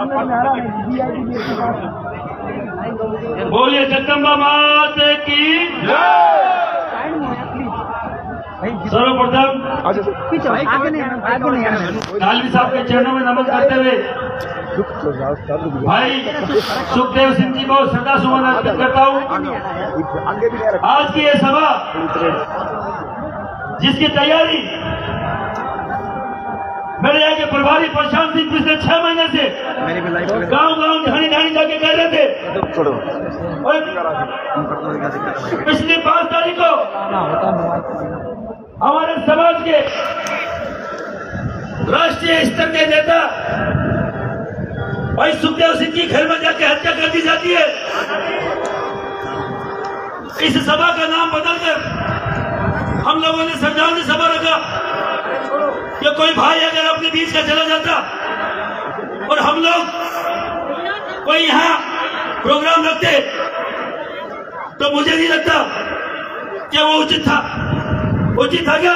बोलिए जगदम्बा माता की जय। सर्वप्रथम कालवी साहब के चरणों में नमन करते हुए भाई सुखदेव सिंह जी को श्रद्धा सुमन अर्पित करता हूँ। आज की ये सभा जिसकी तैयारी मेरे यहाँ के प्रभारी प्रशांत सिंह पिछले 6 महीने से गांव-गांव ढाणी-ढाणी जाके कर रहे थे, और पिछली 5 तारीख को हमारे समाज के राष्ट्रीय स्तर के नेता भाई सुखदेव सिंह की घर में जाके हत्या कर दी जाती है। इस सभा का नाम बदलकर हम लोगों ने श्रद्धांजलि सभा रखा कि कोई भाई अगर अपने बीच का चला जाता और हम लोग कोई यहाँ प्रोग्राम रखते तो मुझे नहीं लगता कि वो उचित था। उचित था क्या?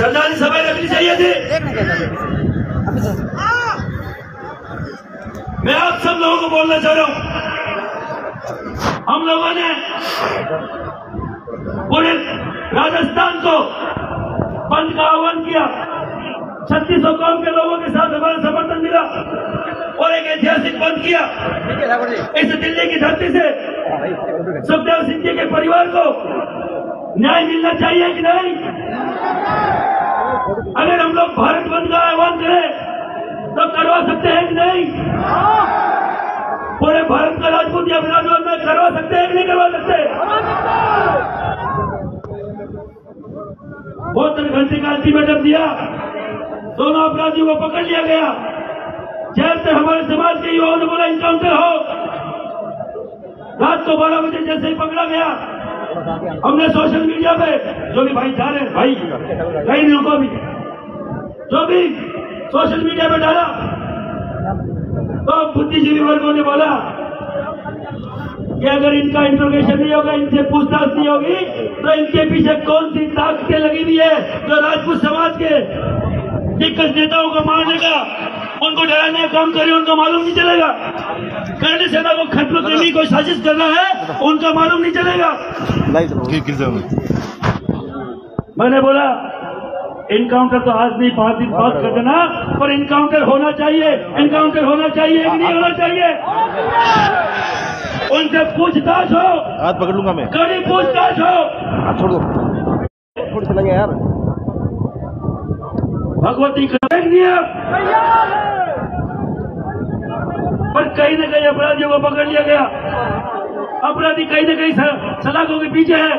सरदारी सभा रखनी चाहिए थी। मैं आप सब लोगों को बोलना चाह रहा हूँ, हम लोगों ने पूरे राजस्थान को बंद का आह्वान किया, 3600 गांव के लोगों के साथ हमारा समर्थन मिला और एक ऐतिहासिक बंद किया। इस दिल्ली की धरती से सुखदेव सिंह जी के परिवार को न्याय मिलना चाहिए कि नहीं? अगर हम लोग भारत बंद का आह्वान करें तो करवा सकते हैं कि नहीं? पूरे भारत का राजपूत या विराजमान में करवा सकते हैं कि नहीं करवा सकते? 72 घंटे का अल्टीमेटम दिया, दोनों अपराधियों को पकड़ लिया गया। जेल से हमारे समाज के युवाओं ने बोला इनकाउंटर हो। रात को 12 बजे जैसे ही पकड़ा गया, हमने सोशल मीडिया पे जो भी भाई जा रहे हैं भाई कहीं नहीं रुको, भी जो भी सोशल मीडिया पे डाला तो बुद्धिजीवी वर्गों ने बोला कि अगर इनका इंट्रोगेशन नहीं होगा, इनसे पूछताछ नहीं होगी, तो इनके पीछे कौन सी ताकतें लगी हुई है जो राजपूत समाज के दिग्गज नेताओं को मारने का, उनको डराने का काम करे, उनको मालूम नहीं चलेगा। करनी सेना को खत्म करने की कोई साजिश करना है, उनका मालूम नहीं चलेगा। मैंने बोला इनकाउंटर तो आज नहीं, 5 दिन बाद कर देना, पर इनकाउंटर होना चाहिए। इनकाउंटर होना चाहिए कि नहीं होना चाहिए? उनसे पूछताछ हो, हाथ पकड़ लूंगा मैं, कड़ी पूछताछ हो। छोड़ दो, छोड़ चलेंगे यार। भगवती करेंगे पर कहीं न कहीं अपराधियों को पकड़ लिया गया। अपराधी कहीं न कहीं सलाखों के पीछे है,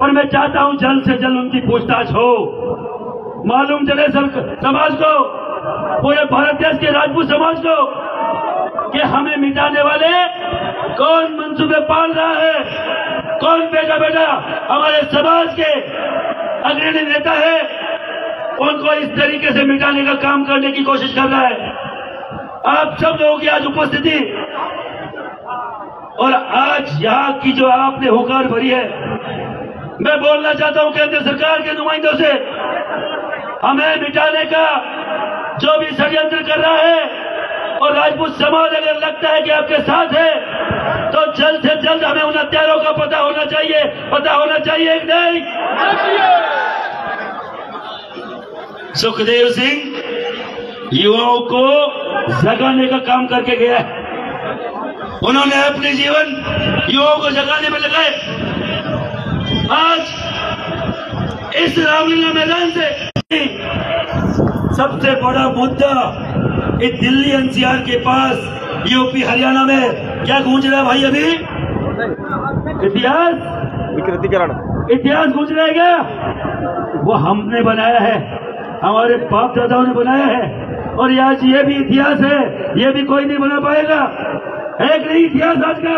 पर मैं चाहता हूं जल्द से जल्द उनकी पूछताछ हो, मालूम चले समाज को, पूरे भारत देश के राजपूत समाज को कि हमें मिटाने वाले कौन मंसूबे पाल रहा है, कौन बेटा बेटा हमारे समाज के अग्रणी नेता है, उनको इस तरीके से मिटाने का काम करने की कोशिश कर रहा है। आप सब लोगों की आज उपस्थिति और आज यहाँ की जो आपने होकार भरी है, मैं बोलना चाहता हूँ केंद्र सरकार के नुमाइंदों से, हमें मिटाने का जो भी षड्यंत्र कर रहा है, और राजपूत समाज अगर लगता है कि आपके साथ है तो जल्द से जल्द हमें उन हत्यारों का पता होना चाहिए। पता होना चाहिए कि नहीं? सुखदेव सिंह युवाओं को जगाने का काम करके गया है। उन्होंने अपने जीवन युवाओं को जगाने में लगाए। आज इस रामलीला मैदान से सबसे बड़ा मुद्दा इस दिल्ली एनसीआर के पास यूपी हरियाणा में क्या गूंज रहा है भाई? अभी इतिहास विकृतिकरण, इतिहास गूंज रहा है क्या? वो हमने बनाया है, हमारे बाप दादाओं ने बनाया है, और आज ये भी इतिहास है, ये भी कोई नहीं बना पाएगा। है कि नहीं इतिहास आज का?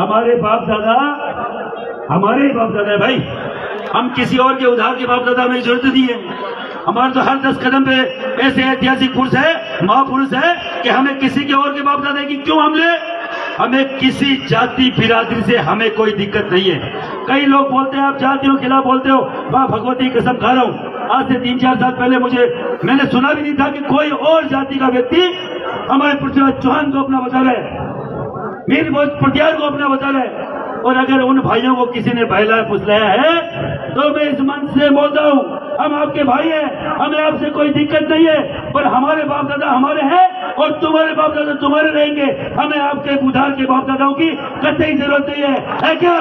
हमारे बाप दादा हमारे ही बाप दादा है भाई, हम किसी और के उधार के बाप दादा में जरूरत नहीं है। हमारे तो हर 10 कदम पे ऐसे ऐतिहासिक पुरुष है, महापुरुष है कि हमें किसी के और के बाप दादा की क्यों हमले? हमें किसी जाति बिरादरी से हमें कोई दिक्कत नहीं है। कई लोग बोलते हैं आप जातियों के खिलाफ बोलते हो, वाह भगवती कसम खा रहा हूँ, आज से 3-4 साल पहले मैंने सुना भी नहीं था कि कोई और जाति का व्यक्ति हमारे पृथ्वीराज चौहान को अपना बता रहे है, मीर भोज पटियाल को अपना बता रहे है। और अगर उन भाइयों को किसी ने बहलाया फुसलाया है तो मैं इस मंच से बोलता हूँ, हम आपके भाई हैं, हमें आपसे कोई दिक्कत नहीं है, पर हमारे बाप दादा हमारे हैं और तुम्हारे बाप दादा तुम्हारे रहेंगे। हमें आपके उधार के बाप दादाओं की कतई जरूरत नहीं है क्या?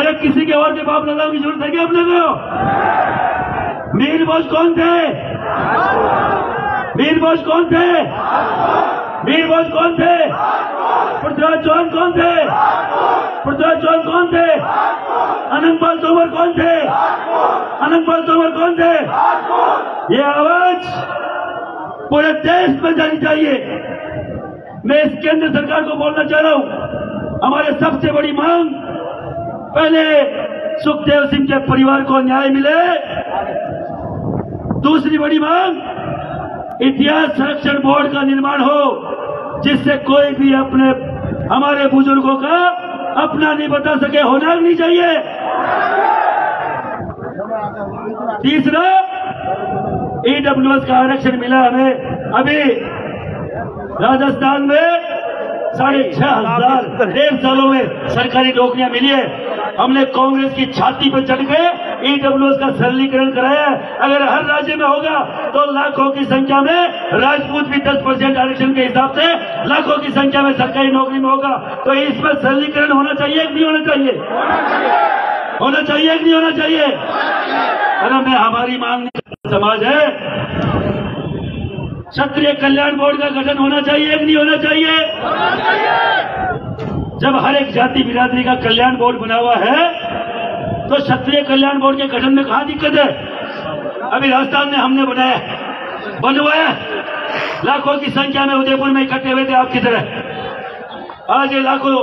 अरे किसी के और के बाप दादाओं की जरूरत है क्या? अपने को मीर बोझ कौन थे? मीर बोझ कौन थे? मीर बोझ कौन थे? पृथ्वीराज चौहान कौन थे? पृथ्वीराज चौहान कौन थे? अनंगपाल तोमर कौन थे? अनंगपाल तोमर कौन थे? ये आवाज पूरे देश में जानी चाहिए। मैं इस केंद्र सरकार को बोलना चाह रहा हूँ, हमारे सबसे बड़ी मांग पहले सुखदेव सिंह के परिवार को न्याय मिले, दूसरी बड़ी मांग इतिहास संरक्षण बोर्ड का निर्माण हो जिससे कोई भी अपने हमारे बुजुर्गों का अपना नहीं बता सके, होना नहीं चाहिए। तीसरा ईडब्ल्यूएस का आरक्षण मिला हमें, अभी राजस्थान में 6,500 1.5 सालों में सरकारी नौकरियां मिली है। हमने कांग्रेस की छाती पर चढ़ के ईडब्ल्यूएस का सरलीकरण कराया। अगर हर राज्य में होगा तो लाखों की संख्या में राजपूत भी 10% आरक्षण के हिसाब से लाखों की संख्या में सरकारी नौकरी में होगा। तो इसमें सरलीकरण होना चाहिए कि नहीं होना चाहिए? होना चाहिए कि नहीं होना चाहिए? अरे मैं हमारी मांग समाज है, क्षत्रिय कल्याण बोर्ड का गठन होना चाहिए कि नहीं होना चाहिए? जब हर एक जाति बिरादरी का कल्याण बोर्ड बना हुआ है तो क्षत्रिय कल्याण बोर्ड के गठन में कहाँ दिक्कत है? अभी राजस्थान में हमने बनाया, बनवाया, लाखों की संख्या में उदयपुर में इकट्ठे हुए थे आपकी तरह। आज ये लाखों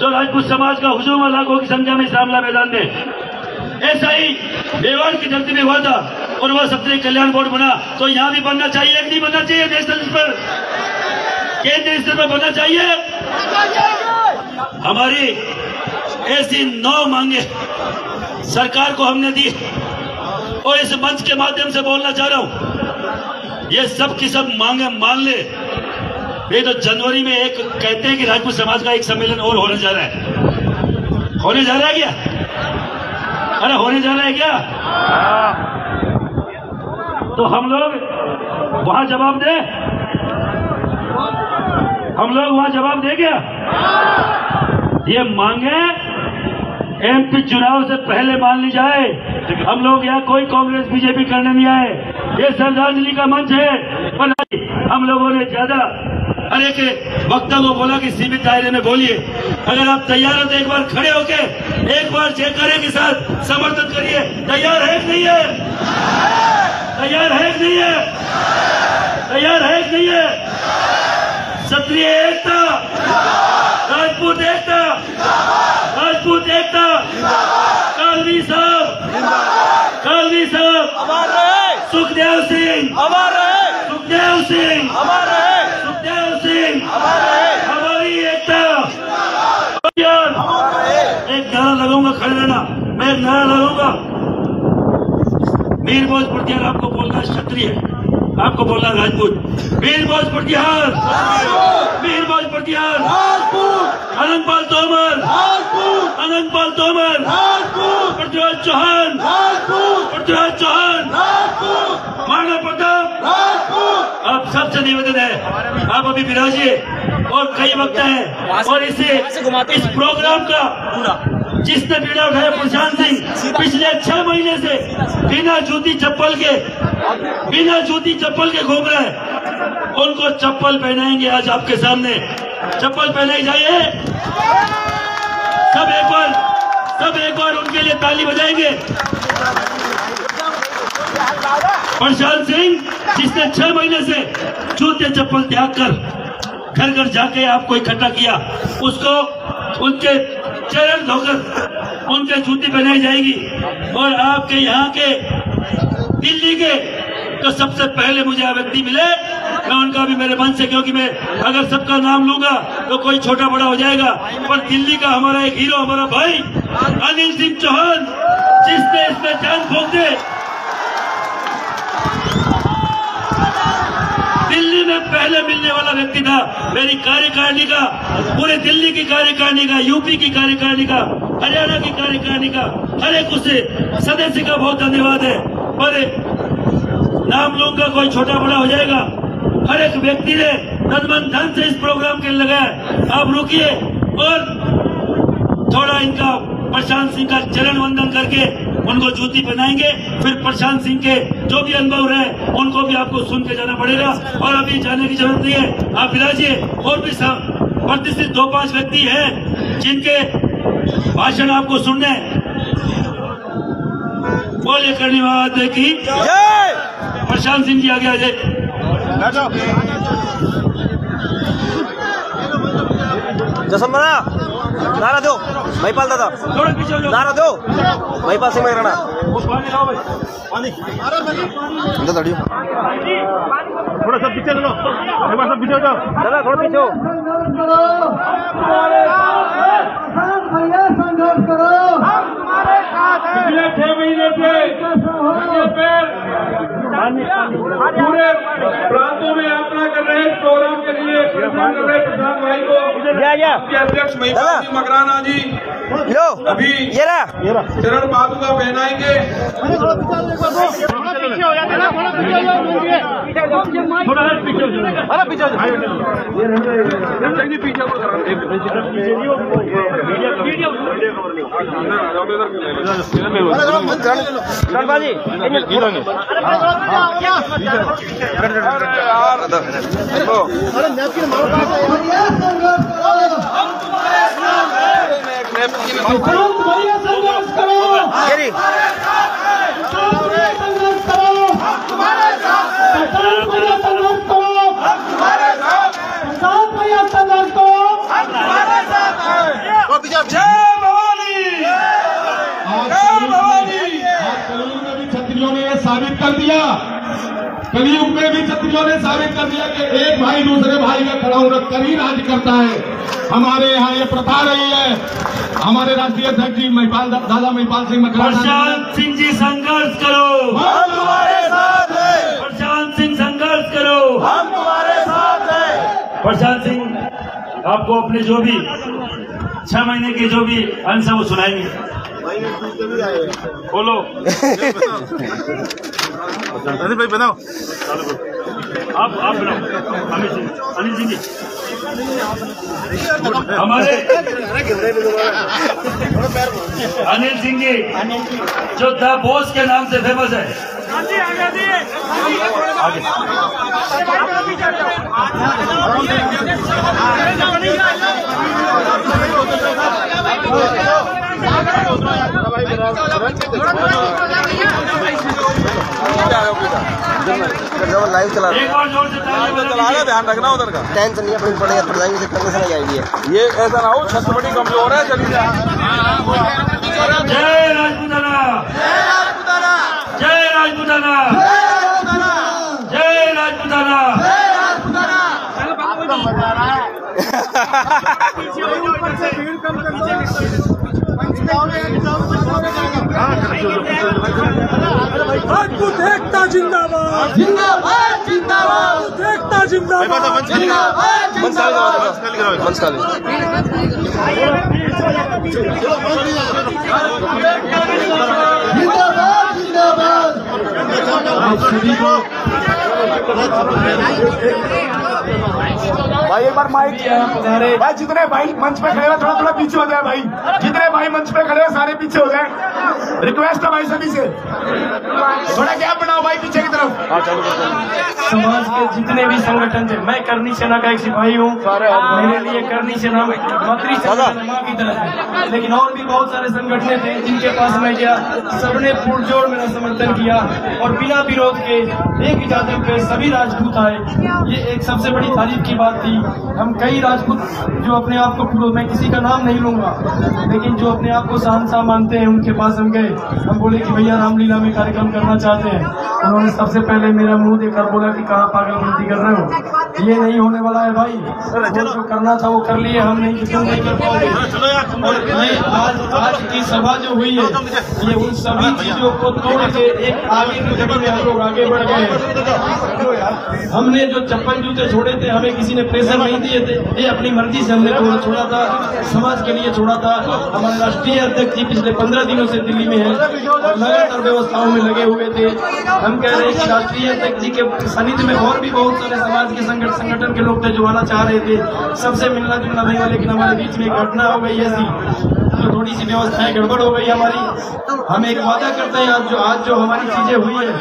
जो राजपूत समाज का हुजूम है लाखों की संख्या में रामलीला मैदान में, ऐसा ही मेवाड़ की धरती में हुआ था और वह क्षत्रिय कल्याण बोर्ड बना। तो यहाँ भी बनना चाहिए कि नहीं बनना चाहिए? नेशनल स्तर पर, केंद्रीय स्तर पर बनना चाहिए। हमारी ऐसी 9 मांगे सरकार को हमने दी और इस मंच के माध्यम से बोलना चाह रहा हूं, ये सब की सब मांगे मान ले। ये तो जनवरी में एक कहते हैं कि राजपूत समाज का एक सम्मेलन और होने जा रहा है, होने जा रहा है क्या? अरे होने जा रहा है क्या? तो हम लोग वहां जवाब दे, हम लोग वहां जवाब दे क्या? ये मांगे एमपी चुनाव से पहले मान ली जाए। हम लोग यहाँ कोई कांग्रेस बीजेपी करने नहीं आए, ये श्रद्धांजलि का मंच है। पर हम लोगों ने ज्यादा हर एक वक्ता को बोला कि सीमित दायरे में बोलिए। अगर आप तैयार हो तो एक बार खड़े होके एक बार जयकारे के साथ समर्थन करिए। तैयार है कि नहीं है? तैयार है कि नहीं है? तैयार है कि नहीं है? क्षत्रिय एकता, राजपूत एकता, राजपूत एकता, कालवी साहब, कालवी साहब, सुखदेव सिंह, सुखदेव सिंह, सुखदेव सिंह, हमारी एकता। एक नारा लगाऊंगा, खड़े रहना, मैं एक नारा लगाऊंगा। मीर भोज पटियाल आपको बोलना क्षत्रिय, आपको बोलना राजपूत। मीर भोज पटियाल, मीर भोज पटियाल, अनंगपाल तोमर, अनंगपाल तोमर, पृथ्वीराज चौहान, पृथ्वीराज चौहान, मानव प्रताप। आप सबसे निवेदन है, आप अभी विराजिए और कई वक्त है और इस प्रोग्राम का जिसने बीड़ा उठाया प्रशांत सिंह पिछले 6 महीने से बिना जूती चप्पल के, बिना जूती चप्पल के घूम रहे हैं, उनको चप्पल पहनाएंगे। आज आपके सामने चप्पल पहनाई जाइए। सब एक बार उनके लिए ताली बजाएंगे। प्रशांत सिंह जिसने 6 महीने से जूते चप्पल त्याग कर घर जाके आपको इकट्ठा किया, उसको उनके चरण धोकर उनके जूती पहनाई जाएगी। और आपके यहाँ के दिल्ली के तो सबसे पहले मुझे व्यक्ति मिले, मैं उनका भी मेरे मन से, क्योंकि मैं अगर सबका नाम लूंगा तो कोई छोटा बड़ा हो जाएगा, पर दिल्ली का हमारा एक हीरो, हमारा भाई अनिल सिंह चौहान जिसने इसमें जान फूंक दी। दिल्ली में पहले मिलने वाला व्यक्ति था, मेरी कार्यकारिणी का, पूरे दिल्ली की कार्यकारिणी का, यूपी की कार्यकारिणी का, हरियाणा की कार्यकारिणी का हर एक उसे सदस्य का बहुत धन्यवाद है। पर नाम लोगों का कोई छोटा बड़ा हो जाएगा, हर एक व्यक्ति ने तन धन से इस प्रोग्राम के लगाया। आप रुकिए और थोड़ा इनका प्रशांत सिंह का चरण वंदन करके उनको जूती पहनाएंगे, फिर प्रशांत सिंह के जो भी अनुभव रहे उनको भी आपको सुन के जाना पड़ेगा। और अभी जाने की जरूरत नहीं है, आप विराजिए। और भी प्रतिष्ठित 2-5 व्यक्ति हैं जिनके भाषण आपको सुनने। बोलिए करनी बात की प्रशांत सिंह जी आगे आ जाए। जसम बना नारा दो महिपाल दादा, नारा दो महिपाल सिंह मकराना। थोड़ा सा पीछे चलो, थोड़ा सा पीछे जाओ दादा, थोड़ा पीछे पूरे प्रांतों में यात्रा कर रहे हैं प्रोग्राम के लिए। प्रशांत भाई को अध्यक्ष महिपाल सिंह मकराना जी अभी चरण पादुका पहनाएंगे। हम तुम्हारे साथ क्षत्रियों ने साबित कर दिया, कलयुग में भी क्षत्रियों ने साबित कर दिया कि एक भाई दूसरे भाई का खड़ा होकर कभी राज्य करता है। हमारे यहाँ ये प्रथा रही है। हमारे राष्ट्रीय अध्यक्ष जी महिपाल दादा महिपाल सिंह मकराना। प्रशांत सिंह जी संघर्ष करो, हम तुम्हारे साथ है। प्रशांत सिंह संघर्ष करो, हम तुम्हारे साथ है। प्रशांत सिंह आपको अपने जो भी 6 महीने के जो भी अंश है वो सुनाएंगे। बोलो अनिल भाई बनाओ, आप बनाओ। अनिल जी हमारे अनिल सिंह जी जो द बॉस के नाम से फेमस है। लाइव चला रहे, ध्यान रखना उधर का। टेंशन नहीं अपनी पड़ेगा, प्रधानमंत्री करनी सेना आएगी। ये ऐसा ना हो छत बड़ी कमजोर है। जल्दी जय राजपूताना, जय राजपूताना, जय राजपूताना, जय राजपूताना, जय राजपूताना। आपका मजा आ रहा है। ऊपर से भीड़ कम कर दो। राजपूत एकता जिंदाबाद, जिंदाबाद जिंदाबाद, एकता जिंदाबाद जिंदाबाद। आप सभी को भाई एक बार माइक भाई, जितने भाई मंच पे खड़े हैं थोड़ा थोड़ा पीछे हो जाए भाई। जितने भाई मंच पे खड़े हैं सारे पीछे हो जाए। रिक्वेस्ट है भाई सभी से, थोड़ा गैप बनाओ भाई पीछे की तरफ। समाज के जितने भी संगठन थे, मैं करनी सेना का एक सिपाही हूँ। मेरे लिए करनी सेना माँ की तरह है, लेकिन और भी बहुत सारे संगठन थे जिनके पास मैं गया, सबने पुरजोर मेरा समर्थन किया और बिना विरोध के एक इजाजत पे सभी राजपूत आए। ये एक सबसे बड़ी तारीफ की बात थी। हम कई राजपूत जो अपने आप को पूर्व, मैं किसी का नाम नहीं लूंगा, लेकिन जो अपने आप को शहंशाह मानते हैं उनके पास हम गए। हम बोले कि भैया रामलीला में कार्यक्रम करना चाहते हैं। उन्होंने सबसे पहले मेरा मुंह देखकर बोला कि कहाँ पागलपंती कर रहे हो। ये नहीं होने वाला है भाई। जो करना था वो कर लिए, हम नहीं खत्म नहीं कर पाएंगे। आज की सभा जो हुई है ये उन सभी चीजों को तोड़ के एक आगे की जगह में हम लोग आगे बढ़ गए। हमने जो चप्पल जूते छोड़े थे हमें किसी ने प्रेशर नहीं दिए थे, ये अपनी मर्जी से हमने छोड़ा था, समाज के लिए छोड़ा था। हमारे राष्ट्रीय अध्यक्ष जी पिछले 15 दिनों से दिल्ली में है, लगातार व्यवस्थाओं में लगे हुए थे। हम कह रहे हैं कि राष्ट्रीय अध्यक्ष जी के सानिध्य में और भी बहुत सारे समाज के संगठन के लोग थे जो आना चाह रहे थे, सबसे मिलना जुलना नहीं हुआ। लेकिन हमारे बीच में एक घटना हो गई ऐसी, तो थोड़ी सी व्यवस्थाएं गड़बड़ हो गई हमारी। हम एक वादा करते हैं आज जो हमारी चीजें हुई है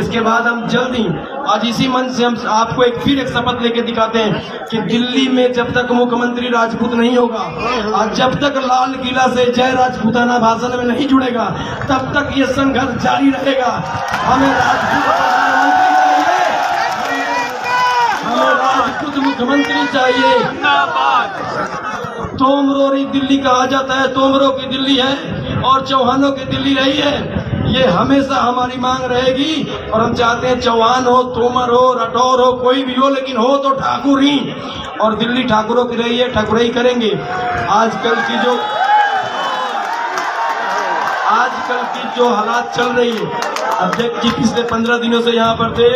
इसके बाद हम जल्दी आज इसी मंच से हम आपको फिर एक शपथ लेके दिखाते हैं कि दिल्ली में जब तक मुख्यमंत्री राजपूत नहीं होगा और जब तक लाल किला से जय राजपूताना भाषण में नहीं जुड़ेगा तब तक ये संघर्ष जारी रहेगा। हमें राजपूत मुख्यमंत्री चाहिए। तोमरोरी दिल्ली कहा जाता है, तोमरों की दिल्ली है और चौहानों की दिल्ली रही है, ये हमेशा हमारी मांग रहेगी। और हम चाहते हैं चौहान हो, तोमर हो, राठौर हो, कोई भी हो, लेकिन हो तो ठाकुर ही। और दिल्ली ठाकुरों की रही है, ठाकुर ही करेंगे। आजकल की जो हालात चल रही है, अध्यक्ष जी पिछले 15 दिनों से यहाँ पर थे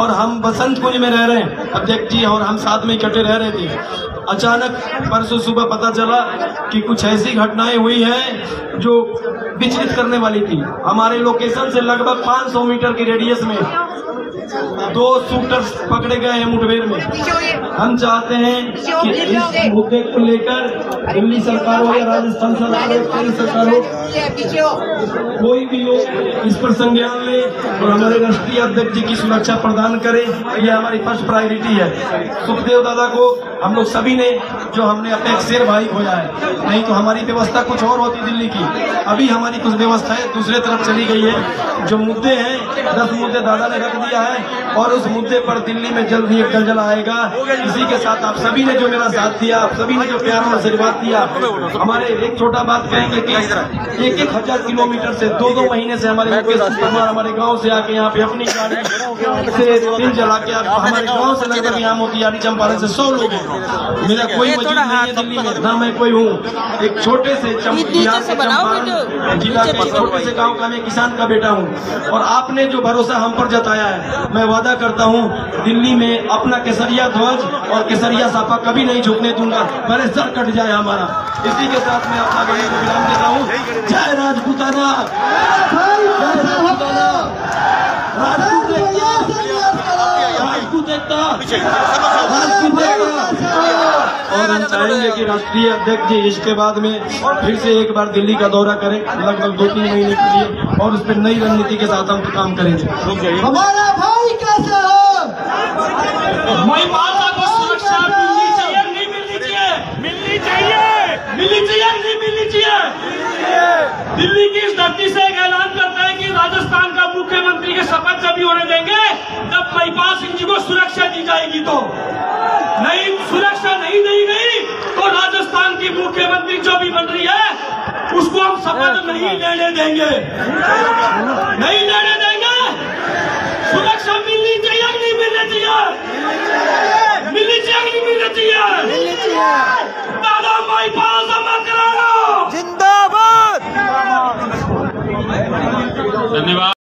और हम बसंत कुंज में रह रहे हैं, अध्यक्ष जी और हम साथ में इकट्ठे रह रहे थे। अचानक परसों सुबह पता चला कि कुछ ऐसी घटनाएं हुई हैं जो विचलित करने वाली थी। हमारे लोकेशन से लगभग 500 मीटर के रेडियस में 2 शूटर्स पकड़े गए हैं मुठभेड़ में। हम चाहते हैं कि इस मुद्दे को लेकर दिल्ली सरकार हो या राजस्थान सरकार हो, केंद्र सरकार हो, कोई भी हो, इस पर संज्ञान ले और हमारे राष्ट्रीय अध्यक्ष जी की सुरक्षा प्रदान करें। यह हमारी फर्स्ट प्रायोरिटी है। सुखदेव दादा को हम लोग सभी ने जो हमने अपने एक शेर भाई खोया है, नहीं तो हमारी व्यवस्था कुछ और होती दिल्ली की, अभी हमारी कुछ व्यवस्था है दूसरे तरफ चली गई है। जो मुद्दे हैं 10 मुद्दे दादा ने रख दिया है और उस मुद्दे पर दिल्ली में जल्द ही एक दलदल आएगा। इसी के साथ आप सभी ने जो मेरा साथ दिया, आप सभी ने जो प्यार और आशीर्वाद दिया, हमारे एक छोटा बात कहेंगे कि 1-1 हजार किलोमीटर से 2-2 महीने से हमारे गाँव से आके यहाँ पे अपनी गाड़ी से तेल जला के हमारे गाँव से लगभग यहाँ मोतिहारी चंपारण से 100 लोग हैं। मेरा कोई मजबूत नहीं है दिल्ली में, ना मैं कोई हूँ। एक छोटे से चंपारण जिला के छोटे से गांव का मैं किसान का बेटा हूँ और आपने जो भरोसा हम पर जताया है, मैं वादा करता हूँ दिल्ली में अपना केसरिया ध्वज और केसरिया साफा कभी नहीं झुकने दूंगा, भले सर कट जाए हमारा। इसी के साथ मैं अपना गाड़ी को विराम देता हूँ। जय राजपूताना, और हम चाहेंगे कि राष्ट्रीय अध्यक्ष जी इसके बाद में फिर से एक बार दिल्ली का दौरा करें, लगभग 2-3 महीने के लिए, और उस पर नई रणनीति के साथ हम काम करेंगे। हमारा भाई कैसे हो? महिपाल को सुरक्षा मिलनी चाहिए, नहीं मिलनी चाहिए? मिलनी चाहिए, मिलनी चाहिए, नहीं मिलनी चाहिए? दिल्ली की इस धरती से एक ऐलान करता है कि राजस्थान का मुख्यमंत्री के शपथ जब भी होने देंगे तब भाईपाल सिंह जी को सुरक्षा दी जाएगी। तो नहीं सुरक्षा नहीं दी गई तो राजस्थान की मुख्यमंत्री जो भी बन रही है उसको हम शपथ नहीं लेने देंगे, नहीं लेने देंगे। सुरक्षा मिलनी चाहिए, नहीं मिलनी चाहिए?